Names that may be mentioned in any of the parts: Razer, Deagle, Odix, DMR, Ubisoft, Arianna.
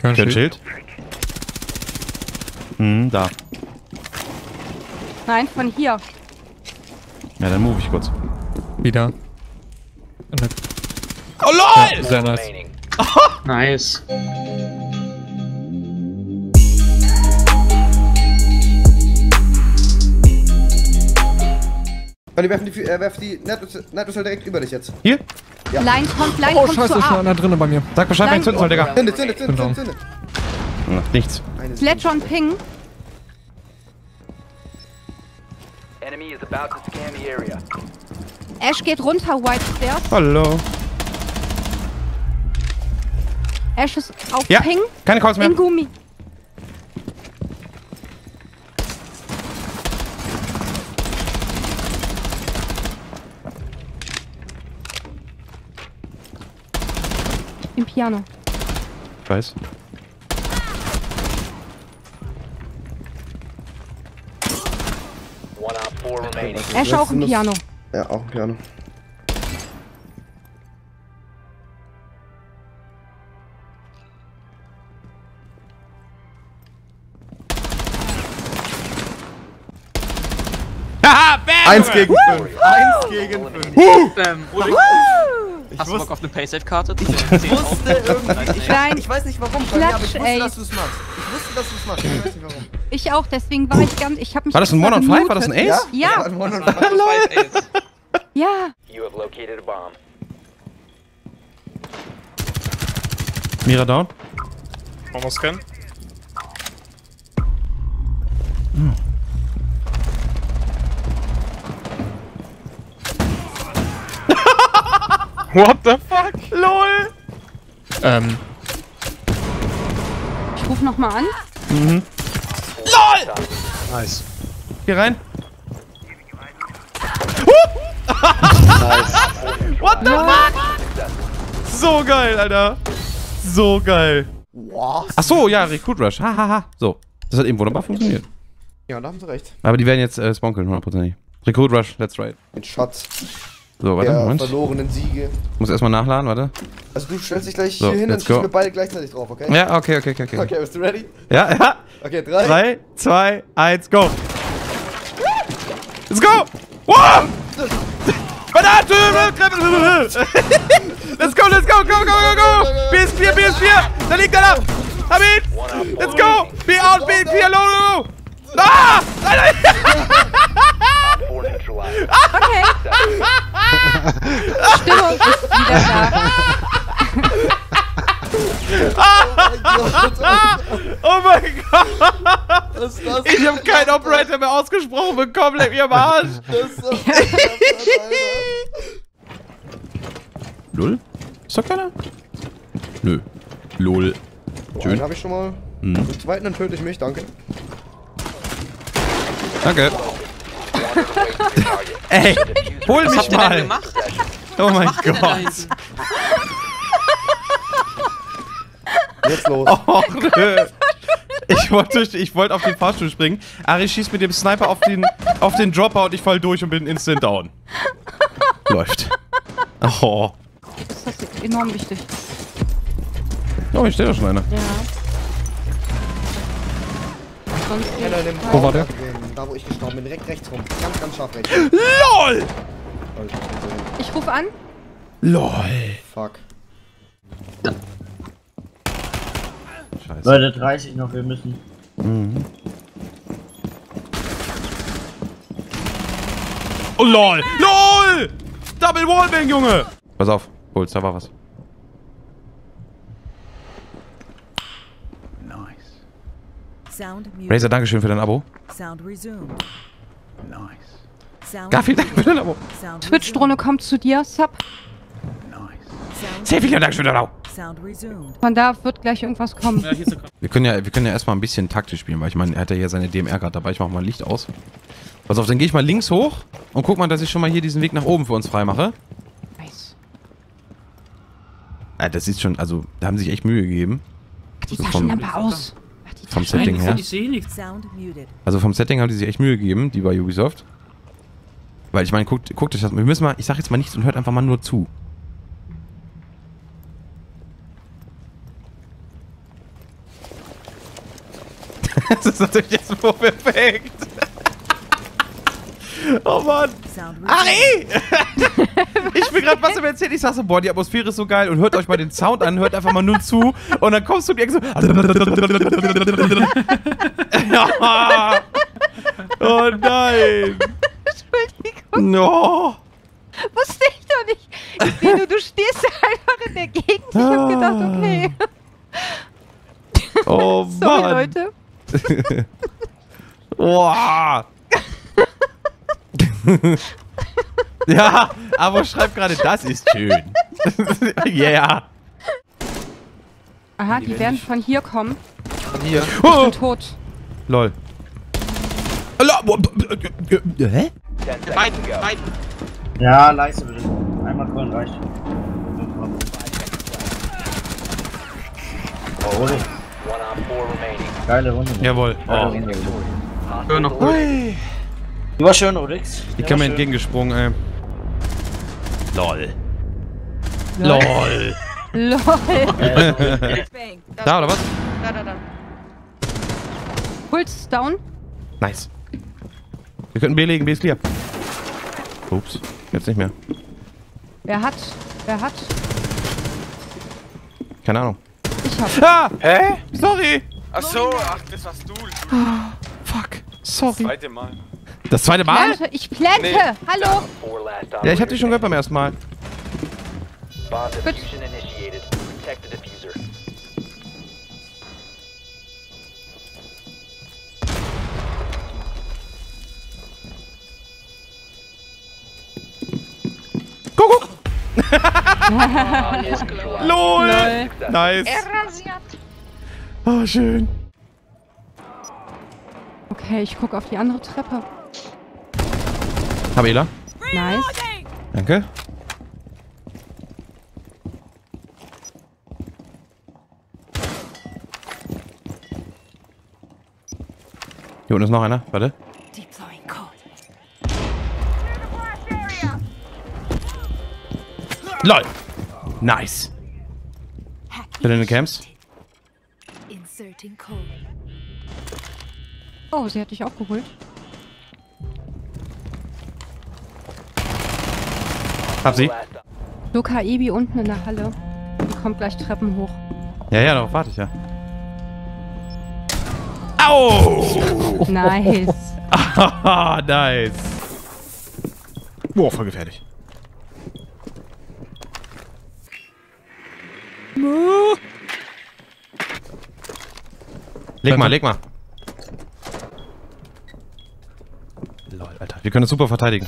Kernschild. Da. Nein, von hier. Ja, dann move ich kurz. Wieder. Oh lol! Ja, sehr nice. Nice. Die werfen die Netwürzel direkt über dich jetzt. Hier? Ja. Line kommt scheiße, ist schon einer drinnen bei mir. Sag Bescheid, wenn ich zünden soll, Digga. Zünde. Nichts. Fletcher und Ping. Enemy is about to scan the area. Ash geht runter, White Stairs. Hallo. Ash ist auf Ping. Keine Calls mehr. In Gummi. Im Piano. Ich weiß. Ash auch im Piano. Ja, auch im Piano. Haha, bam! 1 gegen 5. 1 gegen 5. Hast du Bock auf eine Paysafe-Karte? Ich wusste irgendwie. Nein, ich weiß nicht warum. Klatsch, aber ich wusste, dass du es machst. Ich weiß nicht warum. Ich auch, deswegen war ich ganz. Ich hab mich. War das ein 1 on 5? War das ein Ace? Ja. Ja. Ja. Mira down. Machen wir Scan. What the fuck? LOL! Ich ruf nochmal an. Mhm. LOL! Nice. Hier rein. Nice. What the fuck? So geil, Alter. So geil. Ach so, ja, Recruit Rush. Hahaha. So. Das hat eben wunderbar funktioniert. Ja, da haben sie recht. Aber die werden jetzt sponkeln, 100%. Recruit Rush, let's try it. Mit Shots. So, warte, Moment. Verlorenen Siege. Ich muss erstmal nachladen, warte. Also du stellst dich gleich so, hier hin und schießt mir beide gleichzeitig drauf, okay? Ja, okay. Okay, bist du ready? Ja, ja. Okay, 3, 2, 1, go! Let's go! Wow! Let's go! PS4! Da liegt einer! Hab ihn! Let's go! Be out, be clear, low! Ah! Okay. Stimmung ist wieder da. Oh mein Gott! Ich hab keinen Operator mehr ausgesprochen bekommen, leck mich am Arsch! Lol? Ist doch keiner? Nö. Lol. Schön. Den hab ich schon mal. Den zweiten, dann töte ich mich, danke. Danke. Ey, hol mich mal! Oh mein Gott! Jetzt los! Oh, nö. Ich wollt auf den Fahrstuhl springen. Ari schießt mit dem Sniper auf den Dropper und ich fall durch und bin instant down. Läuft. Oh. Das ist enorm wichtig. Oh, ich stehe da schon einer. Ja. Wo war der? Da wo ich gestorben bin, direkt rechts rum. Ganz scharf rechts. LOL! Ich ruf an. LOL. Fuck. Scheiße. Leute, 30 noch, wir müssen. Mhm. Oh LOL! LOL! Double Wallbang, Junge! Pass auf, Puls, da war was. Razer, dankeschön für dein Abo. Nice. Gar vielen Dank für dein Abo. Twitch-Drohne kommt zu dir, Sub. Nice. Sehr vielen Dank für dein Abo. Von da wird gleich irgendwas kommen. Ja, hier ist wir können ja erstmal ein bisschen taktisch spielen, weil ich meine, er hat ja hier seine DMR gerade dabei. Ich mach mal Licht aus. Pass auf, dann gehe ich mal links hoch und guck mal, dass ich schon mal hier diesen Weg nach oben für uns frei mache. Nice. Ja, das ist schon, also, da haben sie sich echt Mühe gegeben. Die Taschenlampe aus. Vom Setting her. Also vom Setting haben die sich echt Mühe gegeben, die bei Ubisoft. Weil ich meine, guckt euch das mal. Wir müssen mal, ich sag jetzt mal nichts und hört einfach mal nur zu. Das ist natürlich jetzt so perfekt. Oh Mann. Ari! Ich bin gerade was im Erzählen. Ich sag so, boah, die Atmosphäre ist so geil. Und hört euch mal den Sound an. Hört einfach mal nur zu. Und dann kommst du dir so. Oh nein. Entschuldigung. Oh. Wusste ich doch nicht. Ich sehe nur, du stehst einfach in der Gegend. Ich hab gedacht, okay. Oh Mann. Sorry, Leute. Boah. Ja, aber schreibt gerade, das ist schön. Ja. Yeah. Aha, die werden von hier kommen. Von hier. Ich bin tot. Lol. Hä? Beiden. Ja, leise bitte. Einmal drin reicht. Oh, Runde. Geile Runde. Jawohl. Oh. Hör noch gut. Ui. Die war schön, Odix. Die kam mir entgegengesprungen, ey. LOL. Da, oder was? Da. Puls down. Nice. Wir könnten B legen, B ist clear. Ups, jetzt nicht mehr. Wer hat? Keine Ahnung. Ich hab. Ah! Hä? Sorry! Ach so, ach, das warst du. Oh, fuck, sorry. Das zweite Mal? Ich plante! Nee. Hallo! Ja, ich hab dich schon gehört beim ersten Mal. Gut. Kuckuck! LOL! Nice! Oh, schön. Okay, ich guck auf die andere Treppe. Hab Ela. Nice. Danke. Hier unten ist noch einer. Warte. LOL. Nice. Bitte in den Camps. Oh, sie hat dich auch geholt. Hab sie. Luca, Ebi unten in der Halle. Die kommt gleich Treppen hoch. Ja, darauf warte ich ja. Au! Nice. Nice. Boah, voll gefährlich. Leg mal. Lol, Alter. Wir können das super verteidigen.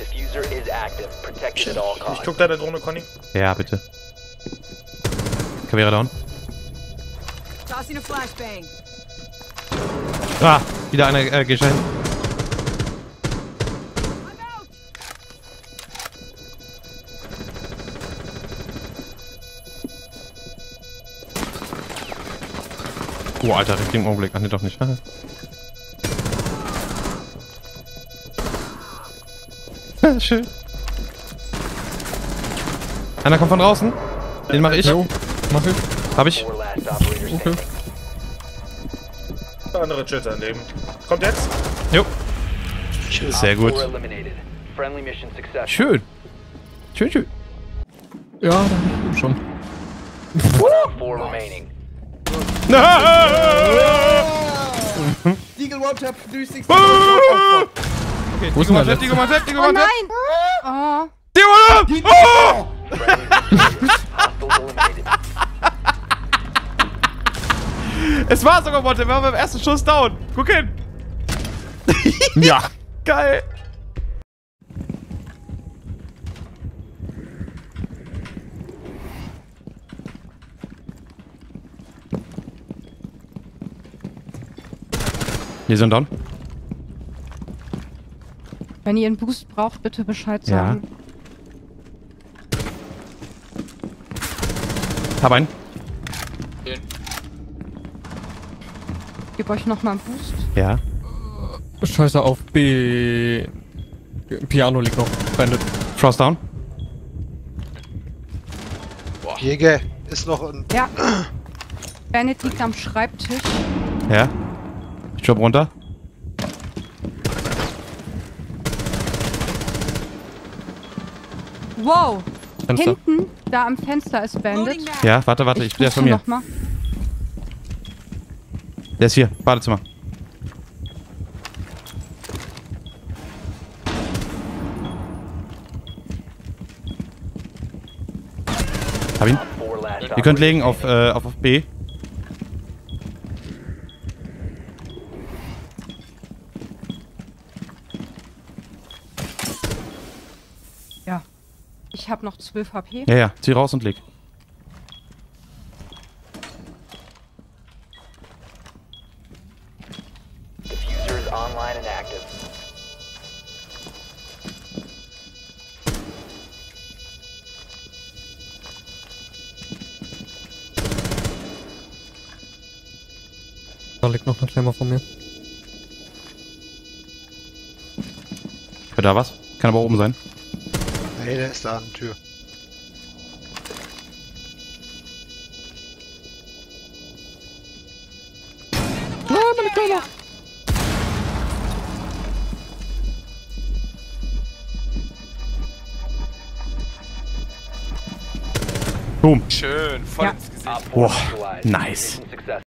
Ich guck da der Drohne, Conny. Ja, bitte. Kamera down. Ah, wieder einer geschehen. Oh, Alter, richtig im Augenblick. Ach ne, doch nicht. Schön. Einer kommt von draußen. Den mach ich. Ja, mach ich. Hab ich. Okay. Andere Chitter an dem. Kommt jetzt. Jo. Sehr gut. Schön. Schön. Ja, dann schon. Deagle One Tap 360. Okay, wo ist denn der? Oh nein! Oh! Oh! Es war sogar One Tap, wir waren beim ersten Schuss down. Guck hin! Ja! Geil! Wir sind down. Wenn ihr einen Boost braucht, bitte Bescheid sagen. Ja. Hab einen. Okay. Gib euch nochmal einen Boost. Ja. Scheiße, auf B. Piano liegt noch. Bandit. Frost down. Boah. Jäger ist noch ein. Ja. Bandit liegt am Schreibtisch. Ja. Ich drop runter. Wow. Fenster. Hinten, da am Fenster ist Bandit. Ja, warte, warte. Ich bin ja von mir. Der ist hier. Badezimmer. Hab ihn. Ihr könnt legen auf B. Ja. Ich hab noch 12 HP. Ja, ja. Zieh raus und leg. Da liegt noch ein Schlemmer von mir. Hört da was? Kann aber oben sein. Hey, der ist da an der Tür. Oh, meine Klammer! Boom. Schön, voll ins Gesicht. Boah, nice.